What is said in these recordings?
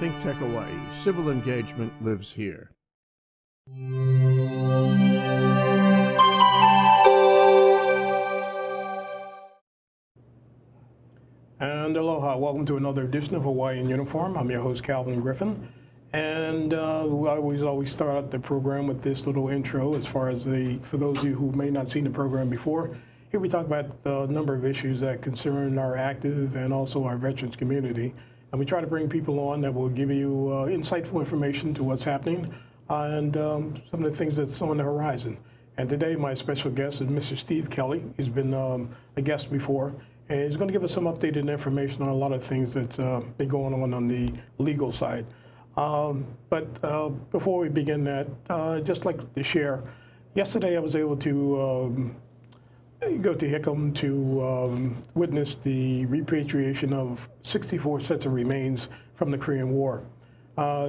ThinkTech Hawaii, civil engagement lives here. And aloha, welcome to another edition of Hawaii in Uniform. I'm your host, Calvin Griffin. And I always start out the program with this little intro as far as for those of you who may not have seen the program before. Here we talk about a number of issues that concern our active and also our veterans community. And we try to bring people on that will give you insightful information to what's happening and some of the things that's on the horizon. And today my special guest is Mr. Steve Kelly. He's been a guest before, and he's going to give us some updated information on a lot of things that's been going on the legal side. Before we begin that, I'd just like to share, yesterday I was able to go to Hickam to witness the repatriation of 64 sets of remains from the Korean War.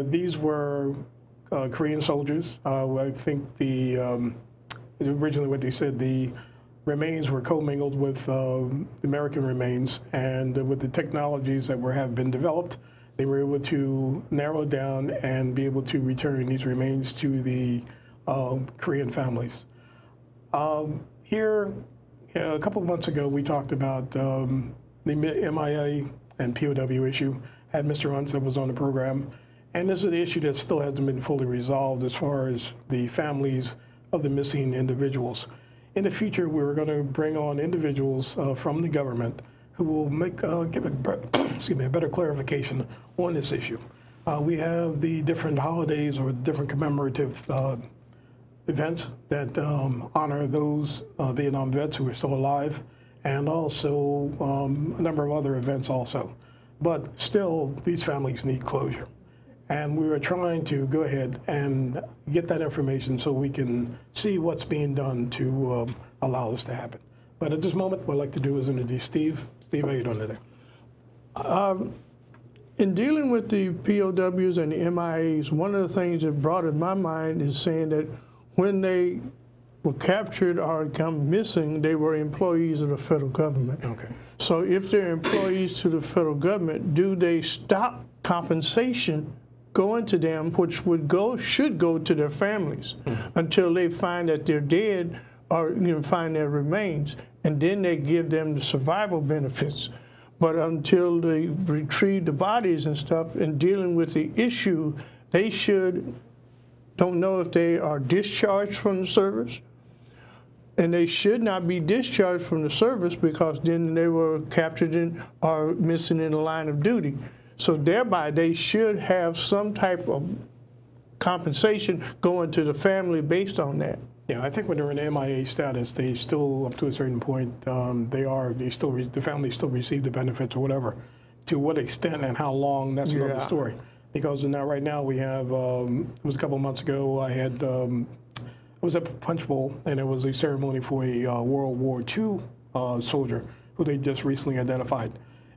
These were Korean soldiers. I think originally what they said, the remains were commingled with American remains, and with the technologies that have been developed, they were able to narrow down and be able to return these remains to the Korean families. Here, a couple of months ago, we talked about the MIA and POW issue. Had Mr. Unset was on the program, and this is an issue that still hasn't been fully resolved as far as the families of the missing individuals. In the future, we're going to bring on individuals from the government who will give a better clarification on this issue. We have the different holidays or different commemorative events that honor those Vietnam vets who are still alive, and also a number of other events also. But still, these families need closure. And we are trying to go ahead and get that information so we can see what's being done to allow this to happen. But at this moment, what I'd like to do is introduce Steve. Steve, how are you doing today? In dealing with the POWs and the MIAs, one of the things that brought in my mind is saying that when they were captured or come missing, they were employees of the federal government. Okay. So if they're employees to the federal government, do they stop compensation going to them, which should go to their families, mm-hmm. until they find that they're dead or find their remains, and then they give them the survival benefits? But until they retrieve the bodies and stuff, and dealing with the issue, they don't know if they are discharged from the service, and they should not be discharged from the service because then they were captured in or missing in the line of duty. So thereby, they should have some type of compensation going to the family based on that. Yeah, I think when they're in MIA status, they still, up to a certain point, the family still receive the benefits or whatever. To what extent and how long, that's another story. Because now, right now, we have, it was a couple months ago, I was at Punch Bowl, and it was a ceremony for a World War II soldier who they just recently identified.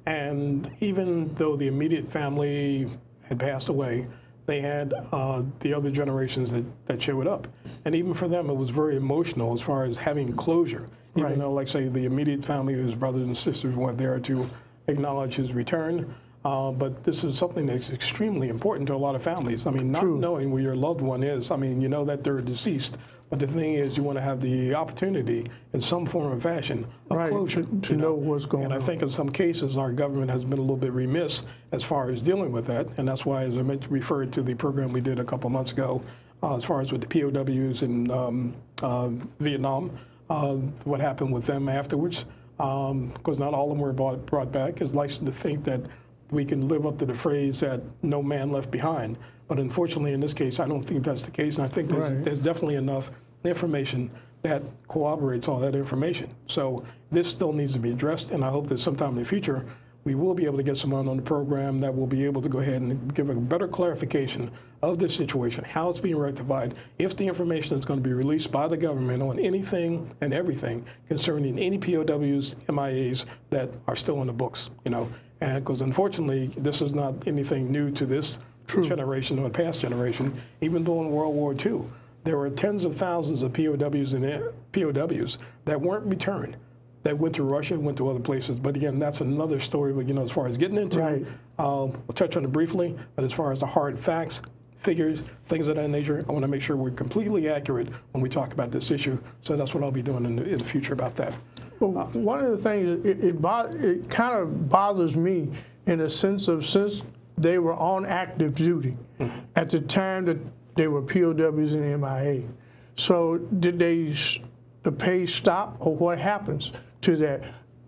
And even though the immediate family had passed away, they had the other generations that showed up. And even for them, it was very emotional as far as having closure. Even though, like, say, the immediate family, whose brothers and sisters weren't there to acknowledge his return. But this is something that's extremely important to a lot of families. I mean, not knowing where your loved one is. I mean, you know that they're deceased. But the thing is, you want to have the opportunity in some form or fashion of closure to know what's going on. And I think in some cases, our government has been a little bit remiss as far as dealing with that. And that's why, as I referred to the program we did a couple months ago, as far as with the POWs in Vietnam, what happened with them afterwards, because not all of them were brought back. It's licensed to think that we can live up to the phrase that no man left behind. But unfortunately, in this case, I don't think that's the case. And I think there's definitely enough information that corroborates all that information. So this still needs to be addressed. And I hope that sometime in the future, we will be able to get someone on the program that will be able to go ahead and give a better clarification of this situation, how it's being rectified, if the information is going to be released by the government on anything and everything concerning any POWs, MIAs that are still on the books, And because unfortunately, this is not anything new to this generation or past generation. Even during World War II, there were tens of thousands of POWs that weren't returned. that went to Russia and went to other places. But again, that's another story. But, you know, as far as getting into right. We'll touch on it briefly, but as far as the hard facts, figures, things of that nature, I want to make sure we're completely accurate when we talk about this issue. So that's what I'll be doing in the future about that. Well, one of the things, it kind of bothers me in a sense of since they were on active duty mm-hmm. at the time that they were POWs and MIA. So did they, the pay stop, or what happens to that?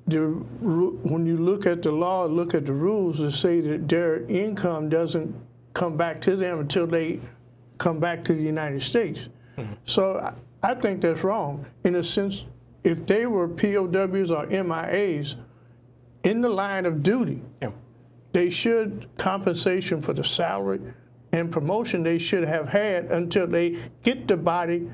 When you look at the law, look at the rules that say that their income doesn't come back to them until they come back to the United States. Mm-hmm. So I think that's wrong. In a sense, if they were POWs or MIAs in the line of duty, yeah. they should compensation for the salary and promotion they should have had until they get the body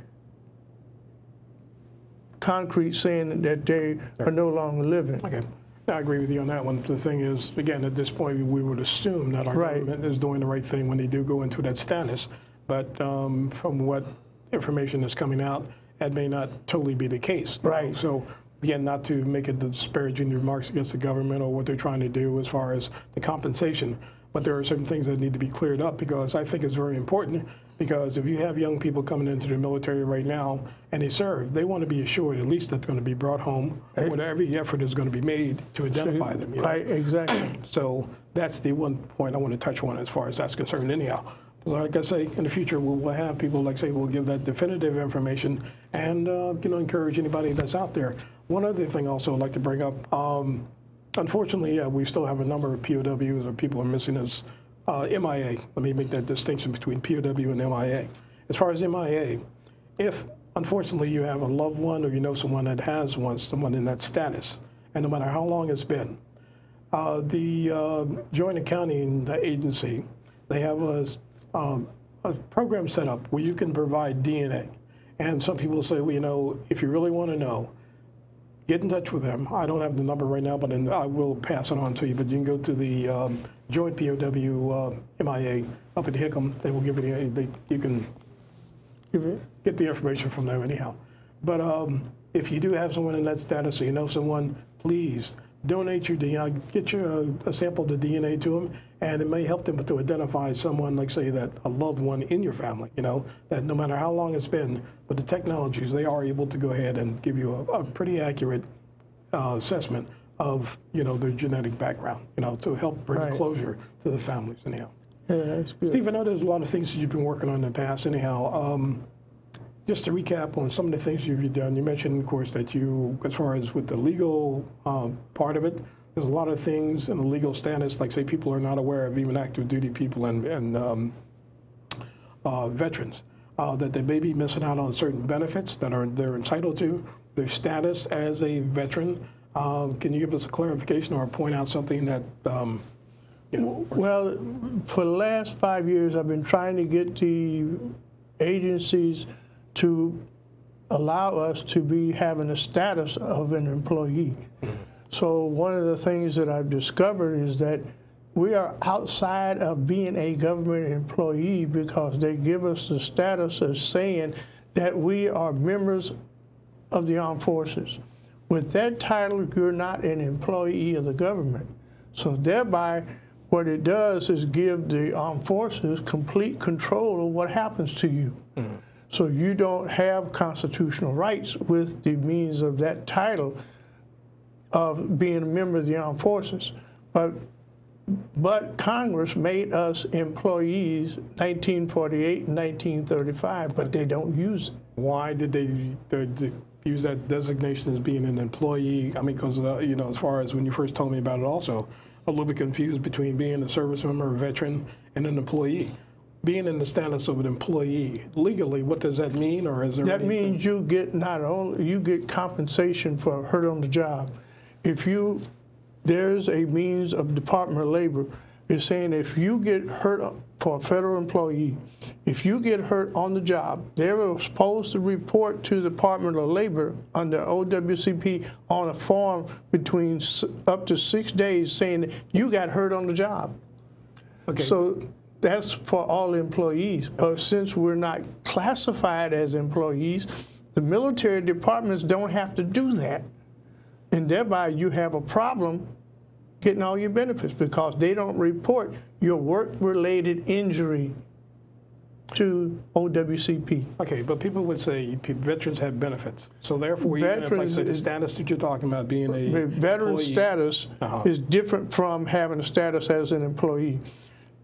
concrete saying that they are no longer living. Okay. I agree with you on that one. The thing is, again, at this point, we would assume that our right. government is doing the right thing when they do go into that status. But from what information is coming out, that may not totally be the case. Right. So, again, not to make it disparaging remarks against the government or what they're trying to do as far as the compensation, but there are certain things that need to be cleared up because I think it's very important. Because if you have young people coming into the military right now and they serve, they want to be assured at least that they're going to be brought home, right. whatever every effort is going to be made to identify them. You know? Right, exactly. So that's the one point I want to touch on as far as that's concerned anyhow. Like I say, in the future, we'll have people, like say, we'll give that definitive information and you know, encourage anybody that's out there. One other thing also I'd like to bring up, unfortunately, yeah, we still have a number of POWs or people are missing us. MIA, let me make that distinction between POW and MIA. As far as MIA, if, unfortunately, you have a loved one or you know someone that has one, someone in that status, and no matter how long it's been, the Joint Accounting Agency, they have a program set up where you can provide DNA. And some people say, well, you know, if you really want to know, get in touch with them. I don't have the number right now, but I will pass it on to you. But you can go to the Joint POW MIA up at Hickam. They will give you you can get the information from them anyhow. But if you do have someone in that status, so you know someone, please donate your DNA. Get a sample of the DNA to them, and it may help them to identify someone, like say that a loved one in your family. You know that no matter how long it's been, but the technologies they are able to go ahead and give you a pretty accurate assessment of you know their genetic background. You know to help bring right. closure to the families. Anyhow, yeah, that's good. Steve, I know there's a lot of things that you've been working on in the past. Anyhow. Just to recap on some of the things you've done, you mentioned, of course, that you, as far as with the legal part of it, there's a lot of things in the legal status, like say people are not aware of even active duty people and veterans, that they may be missing out on certain benefits that they're entitled to, their status as a veteran. Can you give us a clarification or point out something that, you know? Well, for the last 5 years, I've been trying to get the agencies to allow us to be having the status of an employee. So one of the things that I've discovered is that we are outside of being a government employee because they give us the status of saying that we are members of the armed forces. With that title, you're not an employee of the government. So thereby, what it does is give the armed forces complete control of what happens to you. Mm-hmm. So you don't have constitutional rights with the means of that title of being a member of the armed forces. But Congress made us employees 1948 and 1935, but they don't use it. Why did they use that designation as being an employee? I mean, because, you know, as far as when you first told me about it also, a little bit confused between being a service member, a veteran, and an employee. Being in the status of an employee legally, what does that mean, or is there? That means you get not only you get compensation for hurt on the job. If you there's a means of Department of Labor is saying if you get hurt for a federal employee, if you get hurt on the job, they're supposed to report to the Department of Labor under OWCP on a form between up to 6 days saying you got hurt on the job. Okay. So. That's for all employees, but since we're not classified as employees, the military departments don't have to do that. and thereby you have a problem getting all your benefits because they don't report your work-related injury to OWCP. Okay, but people would say veterans have benefits. So therefore, veterans, even if, like, the status that you're talking about being a veteran status is different from having a status as an employee,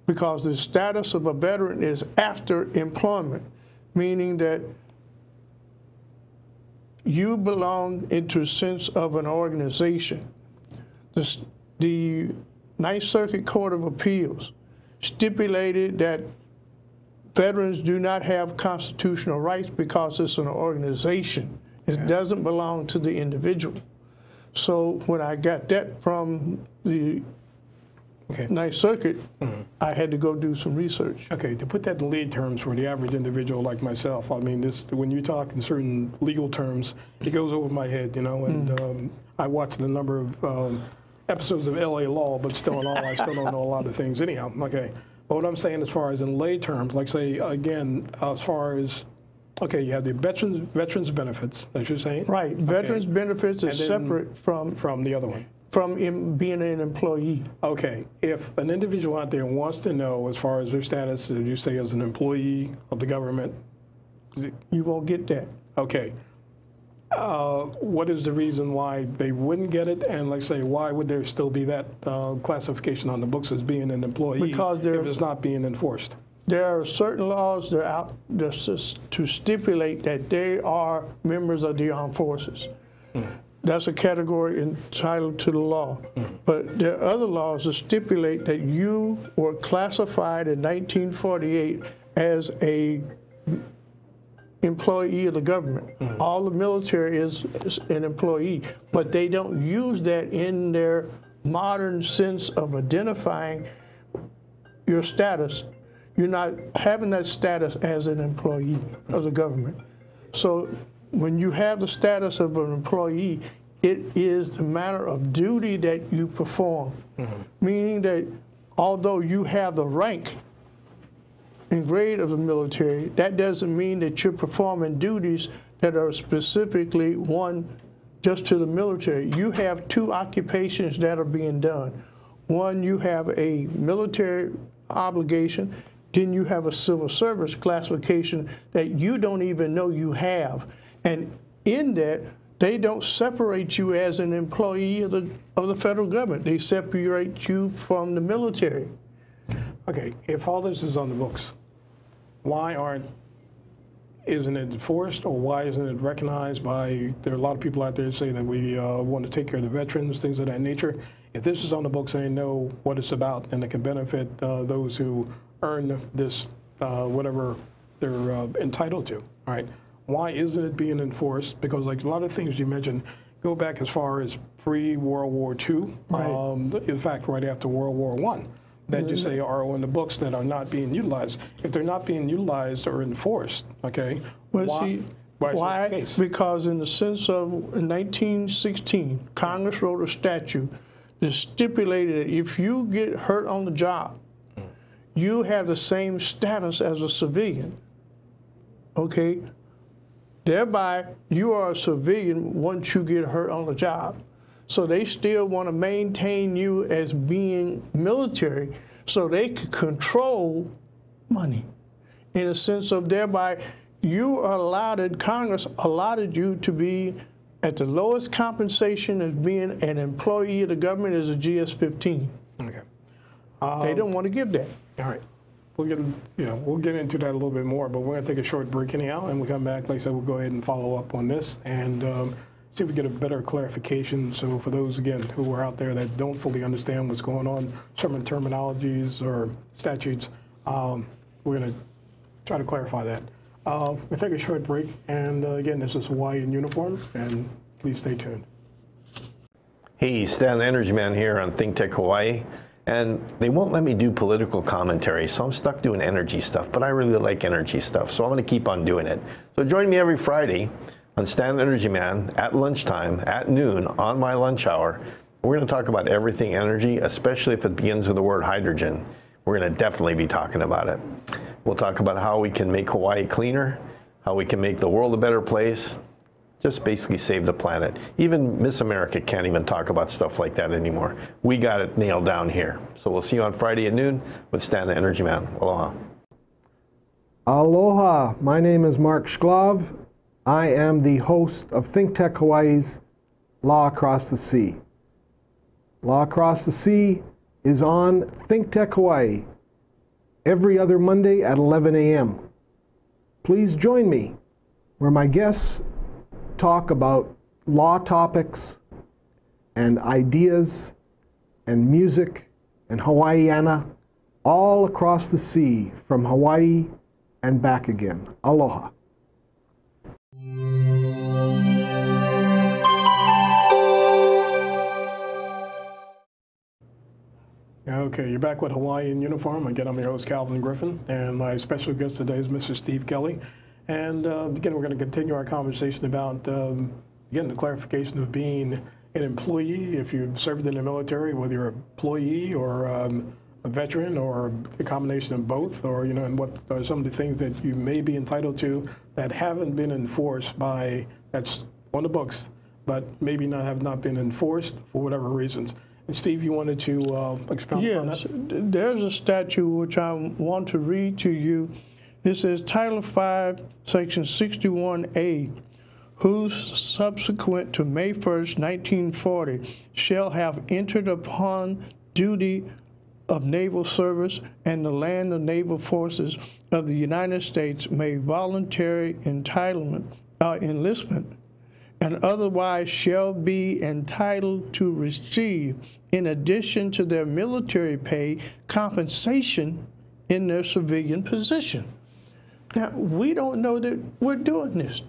because the status of a veteran is after employment, meaning that you belong into a sense of an organization. The Ninth Circuit Court of Appeals stipulated that veterans do not have constitutional rights because it's an organization. It doesn't belong to the individual. So when I got that from the Ninth Circuit, I had to go do some research. Okay, to put that in legal terms for the average individual like myself, I mean, this, when you talk in certain legal terms, it goes over my head, you know, and I watched a number of episodes of LA Law, but still in all, I still don't know a lot of things. Anyhow, okay. But what I'm saying as far as in lay terms, like say, again, as far as, okay, you have the veterans benefits, as you're saying? Right. Okay. Veterans benefits is separate from the other one. From being an employee. Okay. If an individual out there wants to know as far as their status, as you say, as an employee of the government. You won't get that. Okay. What is the reason why they wouldn't get it, and let's say why would there still be that classification on the books as being an employee if it's not being enforced? There are certain laws that are out to stipulate that they are members of the armed forces. That's a category entitled to the law. But there are other laws that stipulate that you were classified in 1948 as a employee of the government. All the military is an employee, but they don't use that in their modern sense of identifying your status. You're not having that status as an employee of the government. So when you have the status of an employee, it is the manner of duty that you perform, meaning that although you have the rank and grade of the military, that doesn't mean that you're performing duties that are specifically one just to the military. You have two occupations that are being done. One, you have a military obligation, then you have a civil service classification that you don't even know you have. And in that, they don't separate you as an employee of the federal government. They separate you from the military. Okay, if all this is on the books, why isn't it enforced, or why isn't it recognized by, there are a lot of people out there that say that we want to take care of the veterans, things of that nature. If this is on the books, they know what it's about, and it can benefit those who earn this, whatever they're entitled to, all right? Why isn't it being enforced? Because like a lot of things you mentioned go back as far as pre-World War II, right. In fact, right after World War I. That you say are on the books that are not being utilized. If they're not being utilized or enforced, okay, well, why is that the case? Because in the sense of 1916, Congress wrote a statute that stipulated that if you get hurt on the job, you have the same status as a civilian, okay? Thereby, you are a civilian once you get hurt on the job. So they still want to maintain you as being military so they could control money in a sense of thereby you are allotted, Congress allotted you to be at the lowest compensation as being an employee of the government as a GS-15. Okay. They don't want to give that. All right. We'll get into that a little bit more, but we're going to take a short break anyhow, and we'll come back. Like I said, we'll go ahead and follow up on this and see if we get a better clarification. So for those, again, who are out there that don't fully understand what's going on, certain terminologies or statutes, we're going to try to clarify that. We'll take a short break. And again, this is Hawaii in Uniform, and please stay tuned. Hey, Stan the Energy Man here on ThinkTech Hawaii. And they won't let me do political commentary, so I'm stuck doing energy stuff. But I really like energy stuff, so I'm going to keep on doing it. So join me every Friday on Stan the Energy Man at lunchtime, at noon, on my lunch hour. We're going to talk about everything energy, especially if it begins with the word hydrogen. We're going to definitely be talking about it. We'll talk about how we can make Hawaii cleaner, how we can make the world a better place, Just basically save the planet. Even Miss America can't even talk about stuff like that anymore. We got it nailed down here. So we'll see you on Friday at noon with Stan the Energy Man. Aloha. Aloha. My name is Mark Shklov. I am the host of ThinkTech Hawaii's Law Across the Sea. Law Across the Sea is on ThinkTech Hawaii every other Monday at 11 a.m. Please join me where my guests talk about law topics and ideas and music and Hawaiiana all across the sea from Hawaii and back again. Aloha. Okay, you're back with Hawaii in Uniform. Again, I'm your host, Calvin Griffin, and my special guest today is Mr. Steve Kelly. And again, we're going to continue our conversation about, again, the clarification of being an employee. If you've served in the military, whether you're an employee or a veteran or a combination of both, or, you know, and what are some of the things that you may be entitled to that haven't been enforced by, that's on the books, but maybe have not been enforced for whatever reasons. And Steve, you wanted to expound on that? Yes, there's a statute which I want to read to you. It says Title 5, Section 61A, who subsequent to May 1st, 1940, shall have entered upon duty of naval service and the land of naval forces of the United States may voluntary enlistment, and otherwise shall be entitled to receive, in addition to their military pay, compensation in their civilian position. Now, we don't know that we're doing this.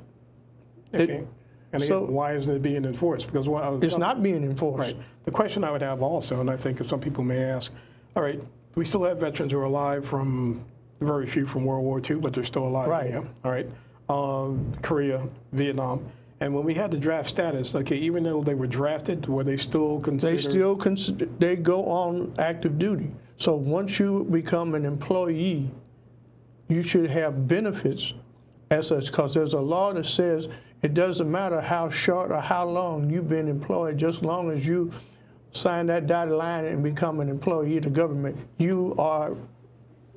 Okay. And again, so, why isn't it being enforced? Because it's not being enforced. Right. The question I would have also, and I think some people may ask, all right, we still have veterans who are alive from, very few from World War II, but they're still alive. Right. Yeah, all right. Korea, Vietnam. And when we had the draft status, okay, even though they were drafted, were they still considered? They go on active duty. So once you become an employee, you should have benefits as such, because there's a law that says it doesn't matter how short or how long you've been employed, just as long as you sign that dotted line and become an employee of the government, you are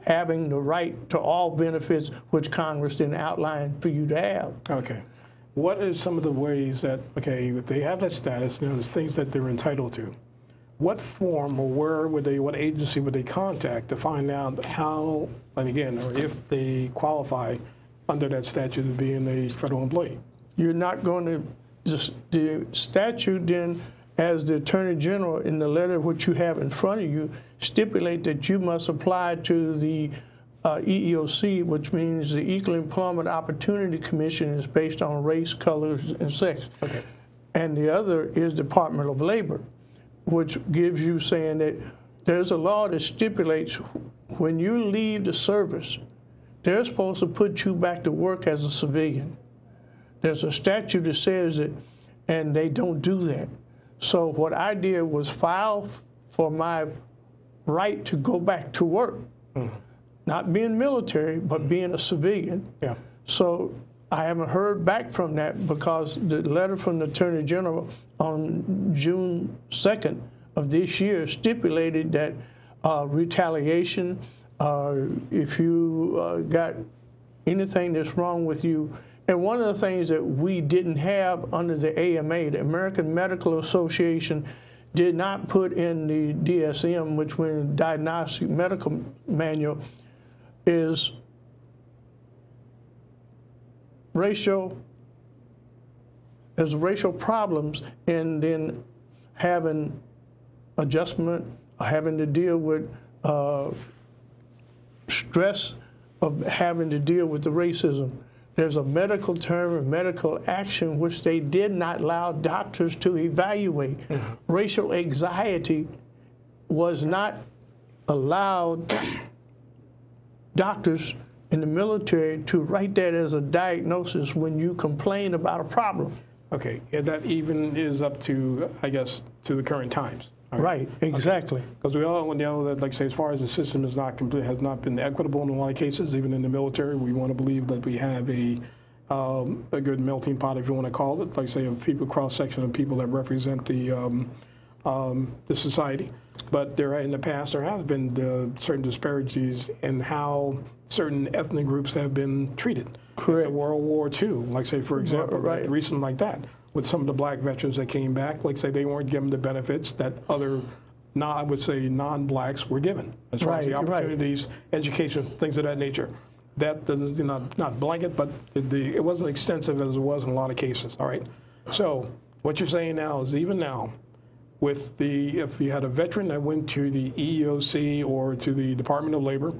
having the right to all benefits which Congress then outlined for you to have. Okay. What are some of the ways that, okay, if they have that status, you know, there's things that they're entitled to. What form or where would they, what agency would they contact to find out how, and again, or if they qualify under that statute of being a federal employee? You're not going to, just the statute then, as the Attorney General in the letter which you have in front of you, stipulate that you must apply to the EEOC, which means the Equal Employment Opportunity Commission, is based on race, color, and sex. Okay. And the other is Department of Labor, which gives you saying that there's a law that stipulates when you leave the service, they're supposed to put you back to work as a civilian. There's a statute that says it, and they don't do that. So what I did was file for my right to go back to work. Mm-hmm. Not being military, but being a civilian. Yeah. So I haven't heard back from that, because the letter from the Attorney General on June 2nd of this year stipulated that retaliation, if you got anything that's wrong with you. And one of the things that we didn't have under the AMA, the American Medical Association, did not put in the DSM, which was Diagnostic Medical Manual, is racial, there's racial problems, and then having adjustment, having to deal with stress of having to deal with the racism. There's a medical term and medical action which they did not allow doctors to evaluate. Mm-hmm. Racial anxiety was not allowed doctors in the military to write that as a diagnosis when you complain about a problem. Okay, and that even is up to, I guess, to the current times. Right, right, exactly. Because we all know that, like, say, as far as the system is not complete, has not been equitable in a lot of cases, even in the military, we want to believe that we have a a good melting pot, if you want to call it, like say, of people, cross-section of people that represent the society. But there, in the past, there have been certain disparities in how certain ethnic groups have been treated. Correct. World War II, like say, for example, right. Recent like that, with some of the black veterans that came back, like say, they weren't given the benefits that other, I would say, non-blacks were given, as far as the opportunities, education, things of that nature. That does, you know, not blanket, but it wasn't extensive as it was in a lot of cases. All right. So what you're saying now is, even now, with the, if you had a veteran that went to the EEOC or to the Department of Labor,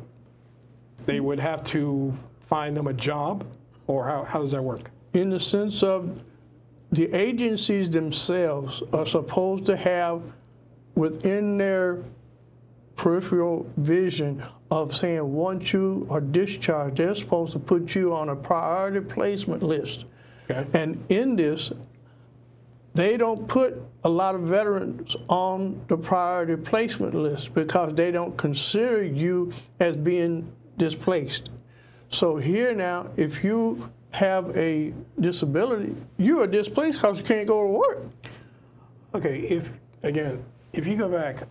they would have to find them a job, or how does that work? In the sense of, the agencies themselves are supposed to have within their peripheral vision of saying, once you are discharged, they're supposed to put you on a priority placement list. Okay. And in this, they don't put a lot of veterans on the priority placement list because they don't consider you as being displaced. So here now, if you have a disability, you are displaced because you can't go to work. Okay, if, again, if you go back,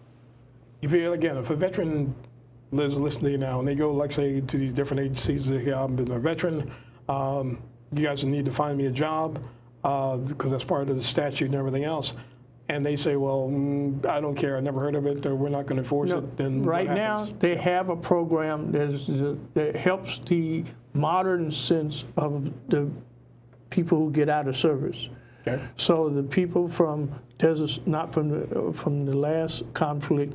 if a veteran lives listening now and they go, like say, to these different agencies, they say, I've been a veteran, you guys need to find me a job, because that's part of the statute and everything else, and they say, well, I don't care, I never heard of it, or we're not going to enforce it, then right now, they have a program that helps the modern sense of the people who get out of service. Okay. So the people from, from the last conflict,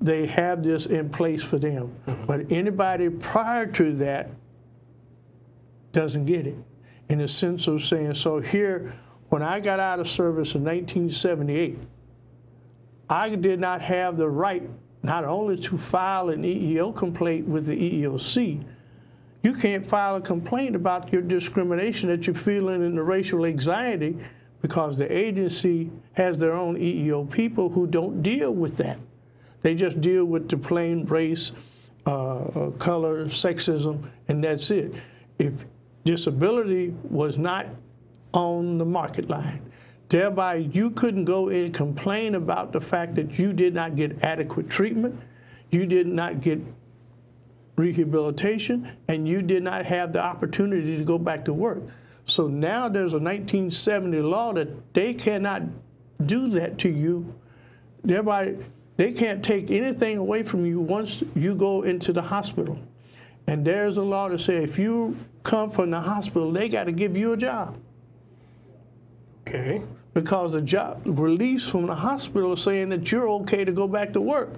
they have this in place for them. Mm-hmm. But anybody prior to that doesn't get it. In the sense of saying, so here, when I got out of service in 1978, I did not have the right not only to file an EEO complaint with the EEOC, you can't file a complaint about your discrimination that you're feeling in the racial anxiety, because the agency has their own EEO people who don't deal with that. They just deal with the plain race, color, sexism, and that's it. If disability was not on the market line, thereby you couldn't go and complain about the fact that you did not get adequate treatment, you did not get rehabilitation, and you did not have the opportunity to go back to work. So now there's a 1970 law that they cannot do that to you. Thereby, they can't take anything away from you once you go into the hospital. And there's a law to say, if you come from the hospital, they got to give you a job. Okay. Because the job release from the hospital is saying that you're okay to go back to work.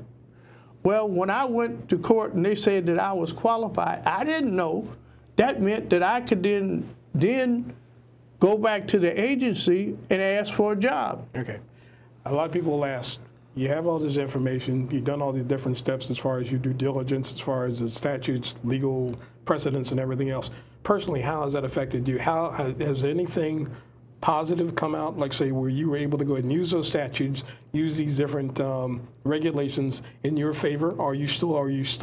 Well, when I went to court and they said that I was qualified, I didn't know. That meant that I could then go back to the agency and ask for a job. Okay. A lot of people will ask, you have all this information, you've done all these different steps as far as your due diligence, as far as the statutes, legal precedents, and everything else. Personally, how has that affected you? How has anything positive come out, like say, where you were able to go ahead and use those statutes, use these different regulations in your favor? Are you still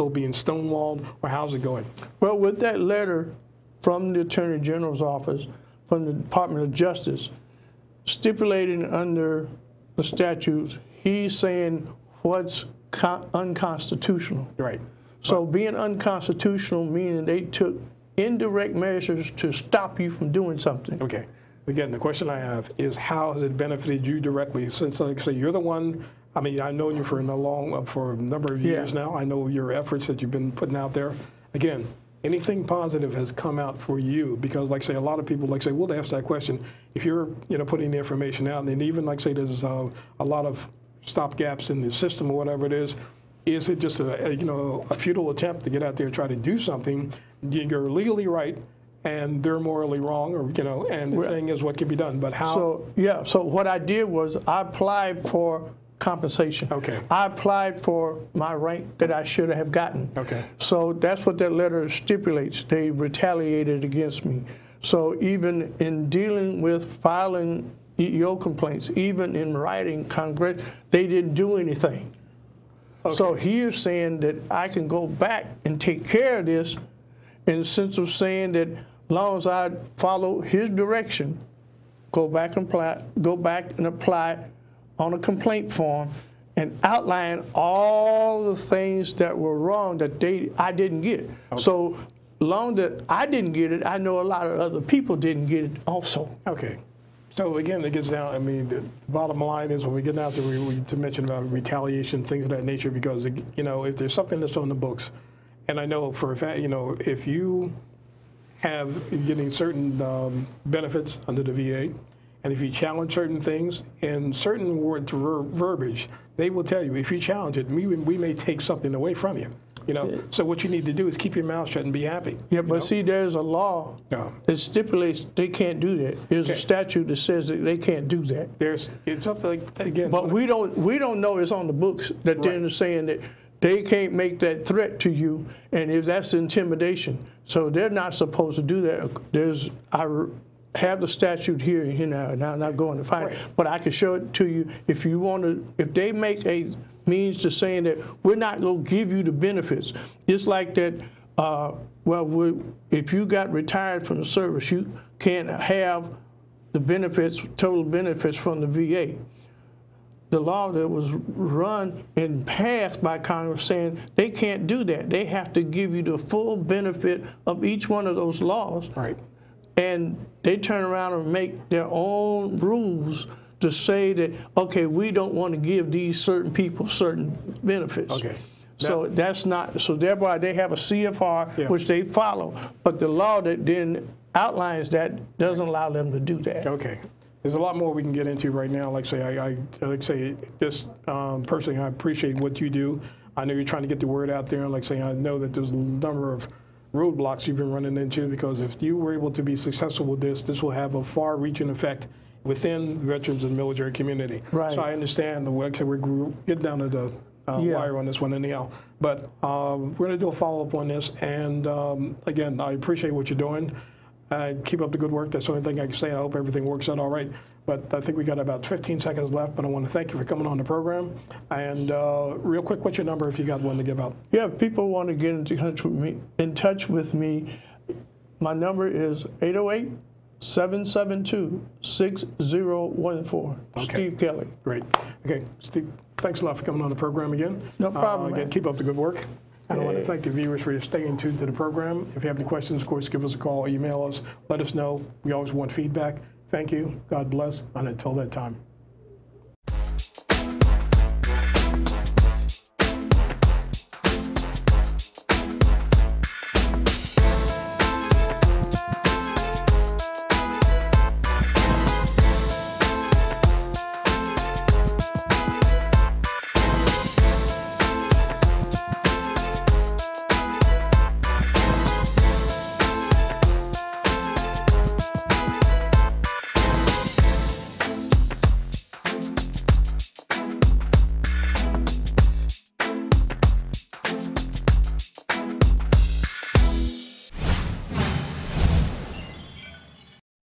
being stonewalled, or how's it going? Well, with that letter from the Attorney General's office, from the Department of Justice, stipulating under the statutes, he's saying what's unconstitutional. Right. So being unconstitutional meaning they took indirect measures to stop you from doing something. Okay. Again, the question I have is, how has it benefited you directly? Since, like, say, you're the one, I mean, I've known you for a number of years now. I know your efforts that you've been putting out there. Again, anything positive has come out for you? Because, like say, a lot of people, like say, we'll ask that question. If you're, you know, putting the information out, and even, like say, there's a lot of stop gaps in the system or whatever it is, is it just a futile attempt to get out there and try to do something? You're legally right, and they're morally wrong, or, you know, and the thing is what can be done, but how? So, yeah, so what I did was I applied for compensation. Okay. I applied for my rank that I should have gotten. Okay. So that's what that letter stipulates. They retaliated against me. So even in dealing with filing EEO complaints, even in writing Congress, they didn't do anything. Okay. So he's saying that I can go back and take care of this, in the sense of saying that long as I follow his direction, go back and apply, on a complaint form and outline all the things that were wrong that I didn't get. Okay. So long that I didn't get it, I know a lot of other people didn't get it also. Okay. So again, it gets down, I mean, the bottom line is when we get down to, to mention about retaliation, things of that nature, because, you know, if there's something that's on the books, and I know for a fact, you know, if you have getting certain benefits under the VA, and if you challenge certain things and certain words, verbiage, they will tell you, if you challenge it, we may take something away from you. You know, so what you need to do is keep your mouth shut and be happy. Yeah, but see, there's a law that stipulates they can't do that. There's a statute that says that they can't do that. It's something again. But we don't know it's on the books that they're saying that they can't make that threat to you, and if that's intimidation, so they're not supposed to do that. I have the statute here, you know, and I'm not going to find it, but I can show it to you if you want to. If they make a means to saying that we're not going to give you the benefits. It's like that, if you got retired from the service, you can't have the benefits, total benefits from the VA. The law that was run and passed by Congress saying they can't do that. They have to give you the full benefit of each one of those laws. Right. And they turn around and make their own rules to say that, okay, we don't want to give these certain people certain benefits. Okay. So that's not, so thereby they have a CFR which they follow, but the law that then outlines that doesn't allow them to do that. Okay. There's a lot more we can get into right now. Like say, personally, I appreciate what you do. I know you're trying to get the word out there, and like say, I know that there's a number of roadblocks you've been running into, because if you were able to be successful with this, this will have a far-reaching effect within veterans and military community. Right. So I understand the work, so we're getting down to the wire on this one anyhow. But we're going to do a follow-up on this. And again, I appreciate what you're doing. Keep up the good work. That's the only thing I can say. I hope everything works out all right. But I think we got about 15 seconds left, but I want to thank you for coming on the program. And real quick, what's your number if you got one to give out? Yeah, if people want to get in touch with me, my number is 808-772-6014. Steve Kelly. Great. Okay, Steve, thanks a lot for coming on the program again. No problem. Again, keep up the good work. And I want to thank the viewers for staying tuned to the program. If you have any questions, of course, give us a call, email us, let us know. We always want feedback. Thank you. God bless. And until that time.